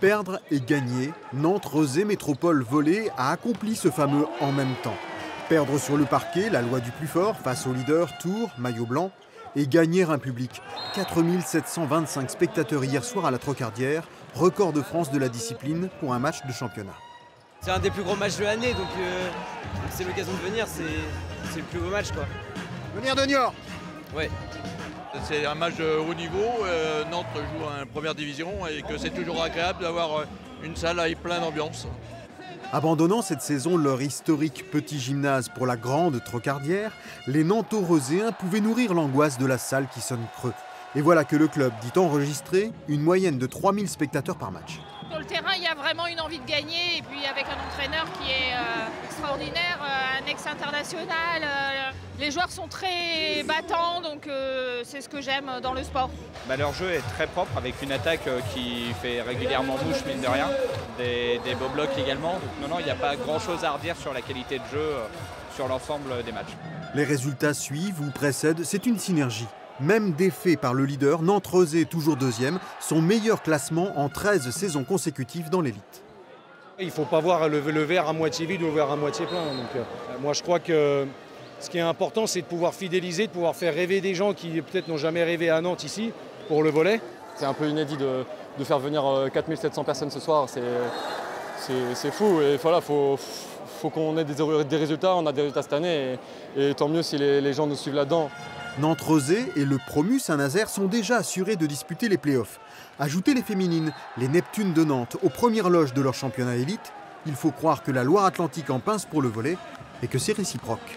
perdre et gagner, Nantes Rezé Métropole Volley a accompli ce fameux en même temps. Perdre sur le parquet, la loi du plus fort, face au leader Tours, maillot blanc, et gagner un public. 4725 spectateurs hier soir à la Trocardière, record de France de la discipline pour un match de championnat. C'est un des plus gros matchs de l'année, donc c'est l'occasion de venir, c'est le plus beau match, quoi. Venir de Niort. Oui. C'est un match de haut niveau, Nantes joue en première division et que c'est toujours agréable d'avoir une salle avec plein d'ambiance. Abandonnant cette saison leur historique petit gymnase pour la grande Trocardière, les Nantorésiens pouvaient nourrir l'angoisse de la salle qui sonne creux. Et voilà que le club dit enregistrer une moyenne de 3000 spectateurs par match. Sur le terrain, il y a vraiment une envie de gagner et puis avec un entraîneur qui est extraordinaire, un ex-international. Les joueurs sont très battants, donc c'est ce que j'aime dans le sport. Bah, leur jeu est très propre avec une attaque qui fait régulièrement bouche, mine de rien. Des beaux blocs également. Donc, non, il n'y a pas grand-chose à redire sur la qualité de jeu, sur l'ensemble des matchs. Les résultats suivent ou précèdent, c'est une synergie. Même défait par le leader, Nantes Rezé, toujours deuxième, son meilleur classement en 13 saisons consécutives dans l'élite. Il ne faut pas voir le verre à moitié vide ou le verre à moitié plein. Donc, moi, je crois que ce qui est important, c'est de pouvoir fidéliser, de pouvoir faire rêver des gens qui peut-être n'ont jamais rêvé à Nantes ici pour le volley. C'est un peu inédit de faire venir 4700 personnes ce soir. C'est fou. Et voilà, faut qu'on ait des résultats. On a des résultats cette année et tant mieux si les gens nous suivent là-dedans. Nantes Rezé et le promu Saint-Nazaire sont déjà assurés de disputer les playoffs. Ajoutez les féminines, les Neptunes de Nantes, aux premières loges de leur championnat élite, il faut croire que la Loire-Atlantique en pince pour le volley et que c'est réciproque.